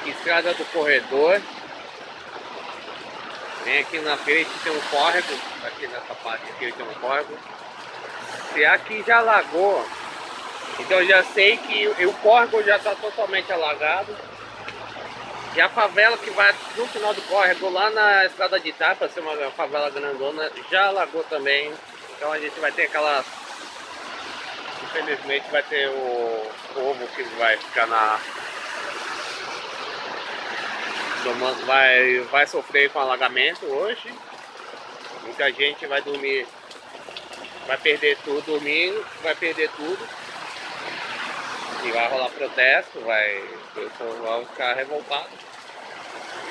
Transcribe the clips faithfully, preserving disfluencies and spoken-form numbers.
aqui, Estrada do Corredor. Vem aqui na frente, tem um córrego. Aqui nessa parte aqui tem um córrego. Se aqui já alagou, então já sei que o córrego já está totalmente alagado. E a favela que vai no final do córrego, lá na Estrada de Itá, para ser uma favela grandona, já alagou também. Então a gente vai ter aquelas... Infelizmente vai ter o povo que vai ficar na... Vai, vai sofrer com alagamento hoje. Muita gente vai dormir, vai perder tudo domingo, vai perder tudo. E vai rolar protesto, vai... O pessoal vai ficar revoltado.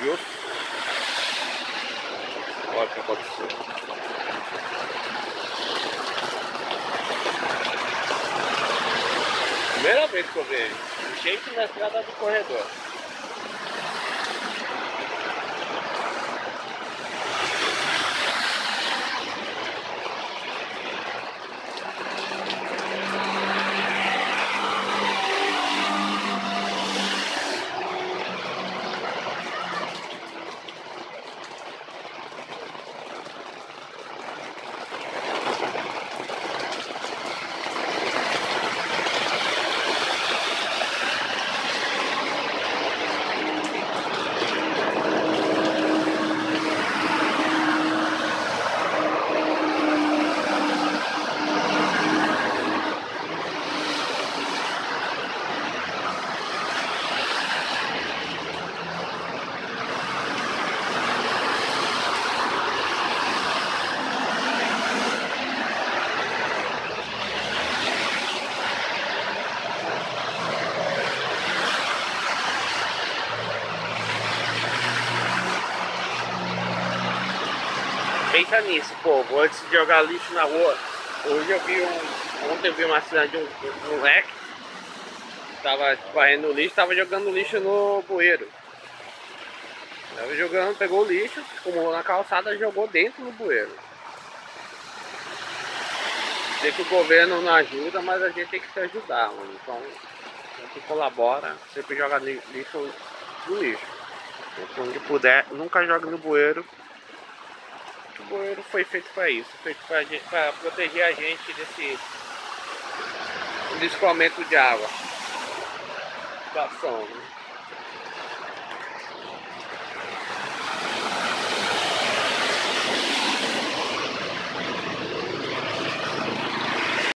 Justo. Olha o que aconteceu. Primeira vez que eu vejo gente na Estrada do Corredor. Pensa nisso, povo, antes de jogar lixo na rua. Hoje eu vi um... Ontem eu vi uma cena de um, um moleque que tava varrendo lixo, tava jogando lixo no bueiro. Tava jogando, pegou o lixo, acumulou na calçada e jogou dentro do bueiro. Sei que o governo não ajuda, mas a gente tem que se ajudar, mano. Então, a gente colabora, sempre joga lixo no lixo. Então, onde puder, nunca joga no bueiro. O bueiro foi feito para isso, feito para proteger a gente desse escoamento de água. Situação, né?